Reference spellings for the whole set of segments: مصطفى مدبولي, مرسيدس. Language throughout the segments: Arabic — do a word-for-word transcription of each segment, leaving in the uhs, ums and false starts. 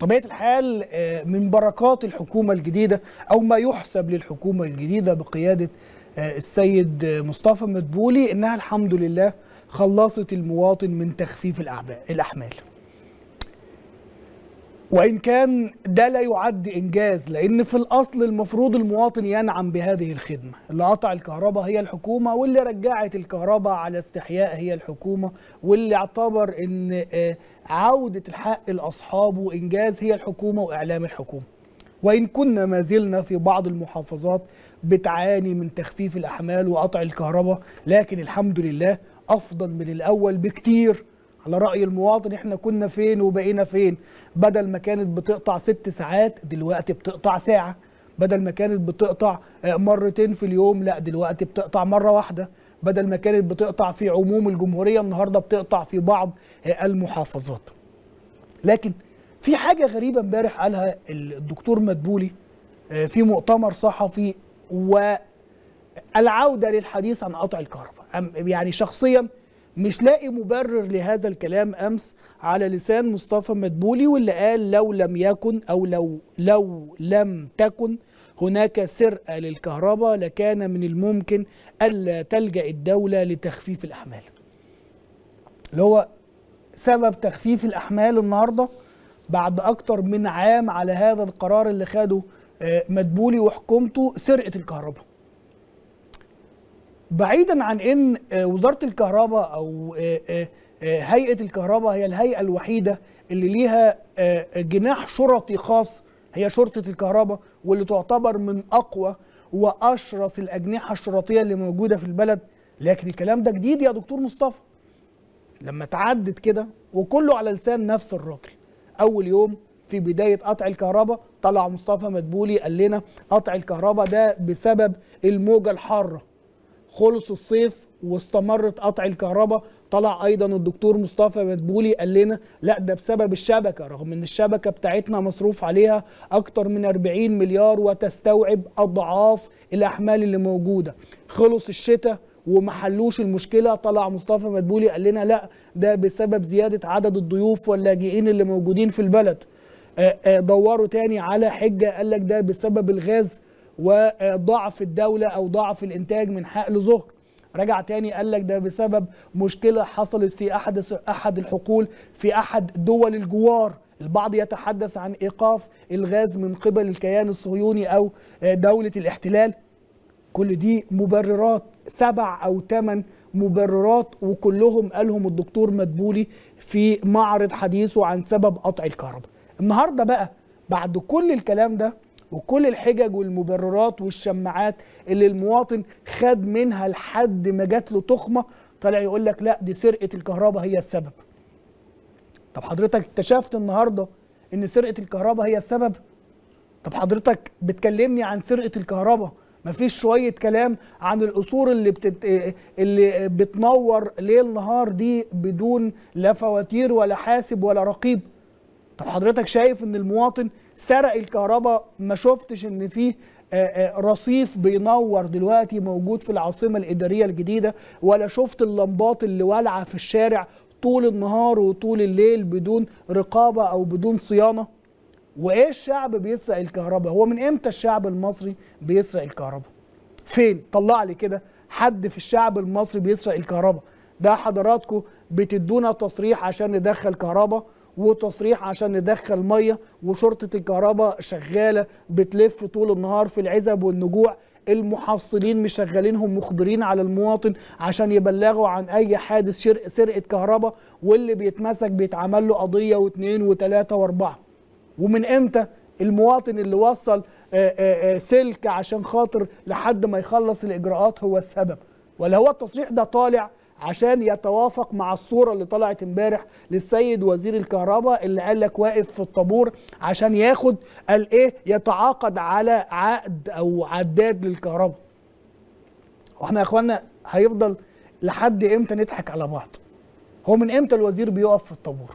طبيعة الحال من بركات الحكومة الجديدة أو ما يحسب للحكومة الجديدة بقيادة السيد مصطفى مدبولي إنها الحمد لله خلصت المواطن من تخفيف الأحمال، وإن كان ده لا يعد إنجاز، لأن في الأصل المفروض المواطن ينعم بهذه الخدمة. اللي قطع الكهرباء هي الحكومة، واللي رجعت الكهرباء على استحياء هي الحكومة، واللي اعتبر إن عودة الحق لأصحابه وإنجاز هي الحكومة وإعلام الحكومة. وإن كنا ما زلنا في بعض المحافظات بتعاني من تخفيف الأحمال وقطع الكهرباء، لكن الحمد لله أفضل من الأول بكتير. على رأي المواطن، احنا كنا فين وبقينا فين؟ بدل ما كانت بتقطع ست ساعات دلوقتي بتقطع ساعة، بدل ما كانت بتقطع مرتين في اليوم لا دلوقتي بتقطع مرة واحدة، بدل ما كانت بتقطع في عموم الجمهورية النهاردة بتقطع في بعض المحافظات. لكن في حاجة غريبة امبارح قالها الدكتور مدبولي في مؤتمر صحفي، والعودة للحديث عن قطع الكهرباء. يعني شخصيا مش لاقي مبرر لهذا الكلام امس على لسان مصطفى مدبولي، واللي قال لو لم يكن او لو لو لم تكن هناك سرقة للكهرباء لكان من الممكن الا تلجأ الدولة لتخفيف الاحمال. اللي هو سبب تخفيف الاحمال النهارده بعد اكتر من عام على هذا القرار اللي خده مدبولي وحكومته سرقة الكهرباء. بعيدا عن ان وزاره الكهرباء او هيئه الكهرباء هي الهيئه الوحيده اللي ليها جناح شرطي خاص، هي شرطه الكهرباء، واللي تعتبر من اقوى واشرس الاجنحه الشرطيه اللي موجوده في البلد. لكن الكلام ده جديد يا دكتور مصطفى، لما تعدد كده وكله على لسان نفس الراجل. اول يوم في بدايه قطع الكهرباء طلع مصطفى مدبولي قال لنا قطع الكهرباء ده بسبب الموجه الحاره. خلص الصيف واستمرت قطع الكهرباء، طلع ايضا الدكتور مصطفى مدبولي قال لنا لا ده بسبب الشبكه، رغم ان الشبكه بتاعتنا مصروف عليها اكتر من أربعين مليار وتستوعب اضعاف الاحمال اللي موجوده. خلص الشتاء وما حلوش المشكله، طلع مصطفى مدبولي قال لنا لا ده بسبب زياده عدد الضيوف واللاجئين اللي موجودين في البلد. دوروا تاني على حجه قال لك ده بسبب الغاز وضعف الدولة أو ضعف الإنتاج من حقل زهر. رجع تاني قال لك ده بسبب مشكلة حصلت في أحد أحد الحقول في أحد دول الجوار. البعض يتحدث عن إيقاف الغاز من قبل الكيان الصهيوني أو دولة الاحتلال. كل دي مبررات، سبع أو ثمان مبررات، وكلهم قالهم الدكتور مدبولي في معرض حديثه عن سبب قطع الكهرباء. النهاردة بقى بعد كل الكلام ده وكل الحجج والمبررات والشماعات اللي المواطن خد منها لحد ما جات له تخمه، طلع يقول لك لا دي سرقه الكهرباء هي السبب. طب حضرتك اكتشفت النهارده ان سرقه الكهرباء هي السبب؟ طب حضرتك بتكلمني عن سرقه الكهرباء، مفيش شويه كلام عن القصور اللي بتت... اللي بتنور ليل نهار دي بدون لا فواتير ولا حاسب ولا رقيب. طب حضرتك شايف ان المواطن سرق الكهرباء؟ ما شفتش ان فيه رصيف بينور دلوقتي موجود في العاصمه الاداريه الجديده، ولا شفت اللمبات اللي والعه في الشارع طول النهار وطول الليل بدون رقابه او بدون صيانه. وايه الشعب بيسرق الكهرباء؟ هو من امتى الشعب المصري بيسرق الكهرباء؟ فين؟ طلع لي كده حد في الشعب المصري بيسرق الكهرباء. ده حضراتكم بتدونا تصريح عشان ندخل كهرباء، وتصريح عشان ندخل ميه، وشرطه الكهرباء شغاله بتلف طول النهار في العزب والنجوع، المحصلين مش شغالينهم مخبرين على المواطن عشان يبلغوا عن اي حادث سرقه كهرباء، واللي بيتمسك بيتعمل له قضيه واثنين وثلاثه واربعه. ومن امتى المواطن اللي وصل سلك عشان خاطر لحد ما يخلص الاجراءات هو السبب؟ ولا هو التصريح ده طالع عشان يتوافق مع الصورة اللي طلعت امبارح للسيد وزير الكهرباء اللي قال لك واقف في الطابور عشان ياخد قال ايه يتعاقد على عقد او عداد للكهرباء؟ واحنا يا اخوانا هيفضل لحد امتى نضحك على بعض؟ هو من امتى الوزير بيقف في الطابور؟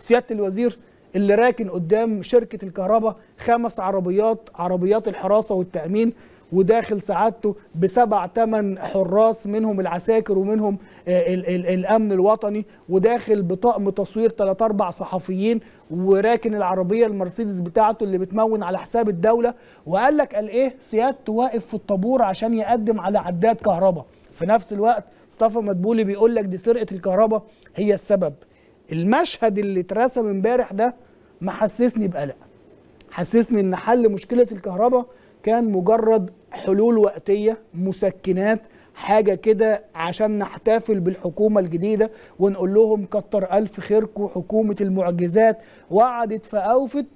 سيادة الوزير اللي راكن قدام شركة الكهرباء خمس عربيات، عربيات الحراسة والتأمين، وداخل سعادته بسبع ثمان حراس منهم العساكر ومنهم ال ال الامن الوطني، وداخل بطقم تصوير ثلاث اربع صحفيين، وراكن العربيه المرسيدس بتاعته اللي بتمون على حساب الدوله، وقال لك قال ايه سيادته واقف في الطابور عشان يقدم على عداد كهرباء. في نفس الوقت مصطفى مدبولي بيقول لك دي سرقه الكهرباء هي السبب. المشهد اللي اترسم امبارح ده محسسني بقلق، حسسني ان حل مشكله الكهرباء كان مجرد حلول وقتيه، مسكنات، حاجه كده عشان نحتفل بالحكومه الجديده ونقول لهم كتر الف خيركم حكومه المعجزات، وعدت فاوفت.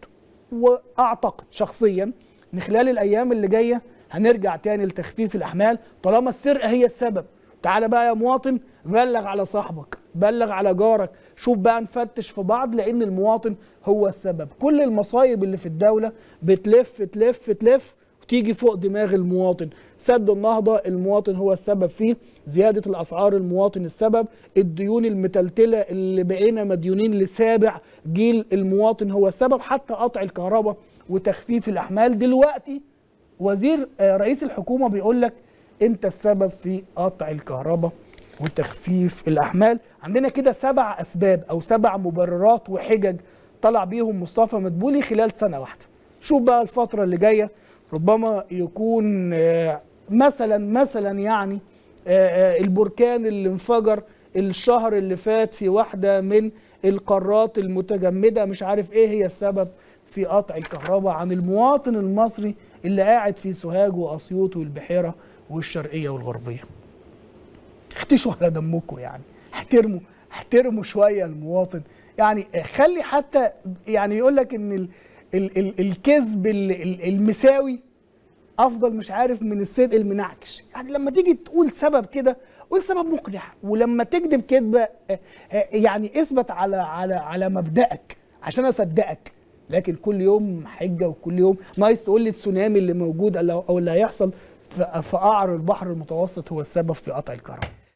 واعتقد شخصيا ان خلال الايام اللي جايه هنرجع تاني لتخفيف الاحمال طالما السرقه هي السبب. تعالى بقى يا مواطن بلغ على صاحبك، بلغ على جارك، شوف بقى نفتش في بعض، لان المواطن هو السبب. كل المصايب اللي في الدولة بتلف تلف تلف وتيجي فوق دماغ المواطن. سد النهضة المواطن هو السبب فيه، زيادة الأسعار المواطن السبب، الديون المتلتلة اللي بقينا مديونين لسابع جيل المواطن هو السبب، حتى قطع الكهرباء وتخفيف الأحمال. دلوقتي وزير رئيس الحكومة بيقول لك انت السبب في قطع الكهرباء وتخفيف الأحمال. عندنا كده سبع أسباب أو سبع مبررات وحجج طلع بيهم مصطفى مدبولي خلال سنة واحدة. شوف بقى الفترة اللي جاية ربما يكون مثلا مثلا يعني البركان اللي انفجر الشهر اللي فات في واحدة من القارات المتجمدة، مش عارف ايه هي السبب في قطع الكهرباء عن المواطن المصري اللي قاعد في سوهاج وأسيوط والبحيرة والشرقية والغربية. اختشوا على دمكم يعني، احترموا احترموا شويه المواطن، يعني خلي حتى يعني يقول لك ان ال ال ال الكذب المساوي افضل مش عارف من الصدق المنعكش. يعني لما تيجي تقول سبب كده قول سبب مقنع، ولما تكذب كذبه يعني اثبت على على على مبدأك عشان اصدقك. لكن كل يوم حجه وكل يوم نايس تقول لي التسونامي اللي موجود او اللي هيحصل في قعر البحر المتوسط هو السبب في قطع الكهرباء.